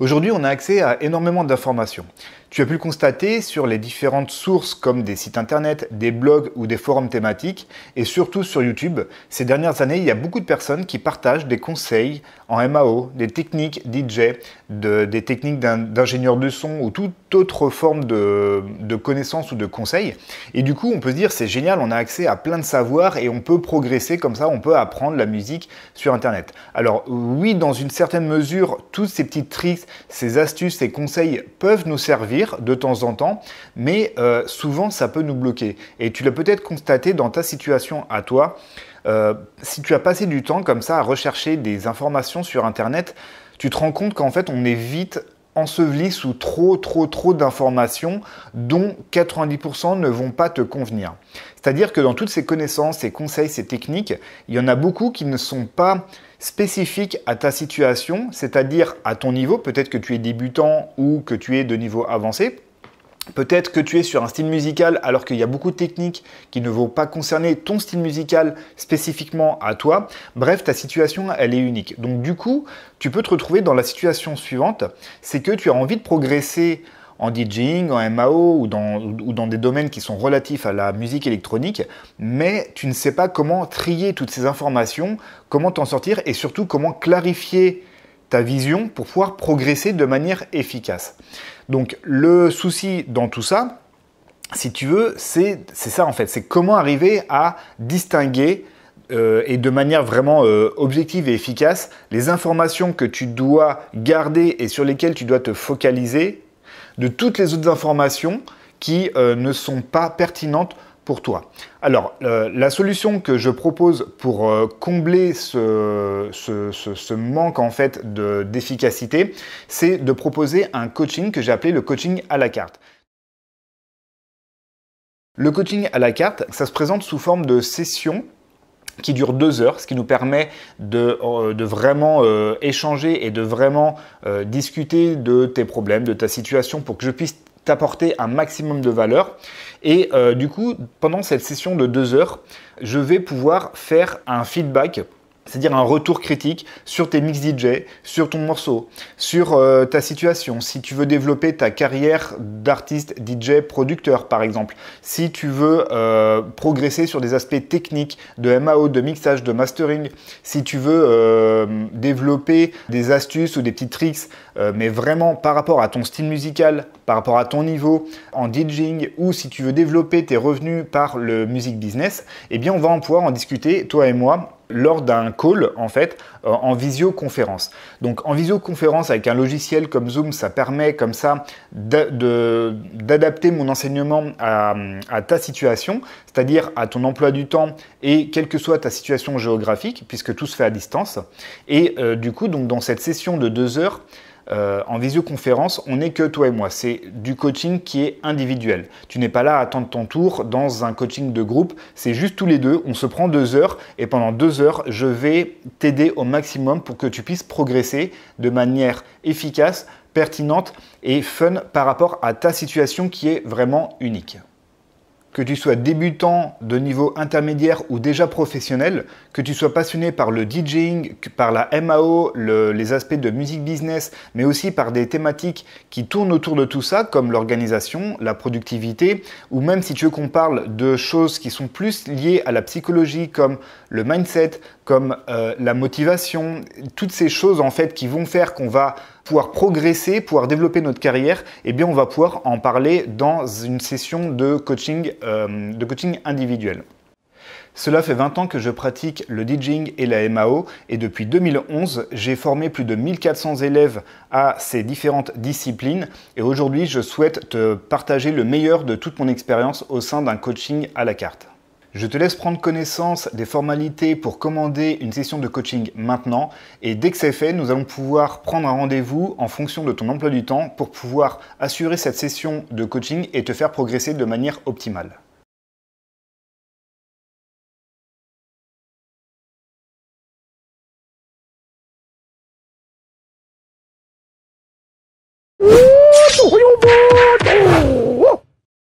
Aujourd'hui, on a accès à énormément d'informations. Tu as pu le constater sur les différentes sources comme des sites internet, des blogs ou des forums thématiques et surtout sur YouTube. Ces dernières années, il y a beaucoup de personnes qui partagent des conseils en M.A.O., des techniques DJ, des techniques d'ingénieur de son ou toute autre forme de connaissances ou de conseils. Et du coup, on peut se dire c'est génial, on a accès à plein de savoirs et on peut progresser comme ça, on peut apprendre la musique sur internet. Alors oui, dans une certaine mesure, tous ces petits tricks, ces astuces, ces conseils peuvent nous servir de temps en temps, mais souvent ça peut nous bloquer. Et tu l'as peut-être constaté dans ta situation à toi, si tu as passé du temps comme ça à rechercher des informations sur internet, tu te rends compte qu'en fait on est vite enseveli sous trop d'informations dont 90% ne vont pas te convenir. C'est-à-dire que dans toutes ces connaissances, ces conseils, ces techniques, il y en a beaucoup qui ne sont pas spécifiques à ta situation, c'est-à-dire à ton niveau. Peut-être que tu es débutant ou que tu es de niveau avancé. Peut-être que tu es sur un style musical alors qu'il y a beaucoup de techniques qui ne vont pas concerner ton style musical spécifiquement à toi. Bref, ta situation, elle est unique. Donc du coup, tu peux te retrouver dans la situation suivante, c'est que tu as envie de progresser en DJing, en M.A.O. ou dans des domaines qui sont relatifs à la musique électronique, mais tu ne sais pas comment trier toutes ces informations, comment t'en sortir et surtout comment clarifier ta vision pour pouvoir progresser de manière efficace. Donc le souci dans tout ça, si tu veux, c'est ça en fait, c'est comment arriver à distinguer et de manière vraiment objective et efficace les informations que tu dois garder et sur lesquelles tu dois te focaliser de toutes les autres informations qui ne sont pas pertinentes pour toi. Alors, la solution que je propose pour combler ce manque en fait d'efficacité, c'est de proposer un coaching que j'ai appelé le coaching à la carte. Le coaching à la carte, ça se présente sous forme de session qui dure 2 heures, ce qui nous permet de vraiment échanger et de vraiment discuter de tes problèmes, de ta situation pour que je puisse t'apporter un maximum de valeur. Et du coup, pendant cette session de 2 heures, je vais pouvoir faire un feedback, c'est-à-dire un retour critique sur tes mix DJ, sur ton morceau, sur ta situation. Si tu veux développer ta carrière d'artiste DJ producteur, par exemple. Si tu veux progresser sur des aspects techniques de M.A.O., de mixage, de mastering. Si tu veux développer des astuces ou des petits tricks, mais vraiment par rapport à ton style musical, par rapport à ton niveau en DJing, ou si tu veux développer tes revenus par le music business, eh bien on va pouvoir en discuter, toi et moi, lors d'un call en fait en visioconférence. Donc en visioconférence avec un logiciel comme Zoom, ça permet comme ça d'adapter mon enseignement à ta situation, c'est-à-dire à ton emploi du temps et quelle que soit ta situation géographique, puisque tout se fait à distance. Et du coup, donc dans cette session de 2 heures, en visioconférence, on n'est que toi et moi. C'est du coaching qui est individuel. Tu n'es pas là à attendre ton tour dans un coaching de groupe. C'est juste tous les deux. On se prend 2 heures et pendant 2 heures, je vais t'aider au maximum pour que tu puisses progresser de manière efficace, pertinente et fun par rapport à ta situation qui est vraiment unique. Que tu sois débutant de niveau intermédiaire ou déjà professionnel, que tu sois passionné par le DJing, par la M.A.O., les aspects de music business, mais aussi par des thématiques qui tournent autour de tout ça, comme l'organisation, la productivité, ou même si tu veux qu'on parle de choses qui sont plus liées à la psychologie, comme le mindset, comme la motivation, toutes ces choses en fait qui vont faire qu'on va pouvoir progresser, pouvoir développer notre carrière, eh bien on va pouvoir en parler dans une session de coaching individuel. Cela fait 20 ans que je pratique le DJing et la M.A.O. et depuis 2011, j'ai formé plus de 1400 élèves à ces différentes disciplines et aujourd'hui, je souhaite te partager le meilleur de toute mon expérience au sein d'un coaching à la carte. Je te laisse prendre connaissance des formalités pour commander une session de coaching maintenant et dès que c'est fait, nous allons pouvoir prendre un rendez-vous en fonction de ton emploi du temps pour pouvoir assurer cette session de coaching et te faire progresser de manière optimale.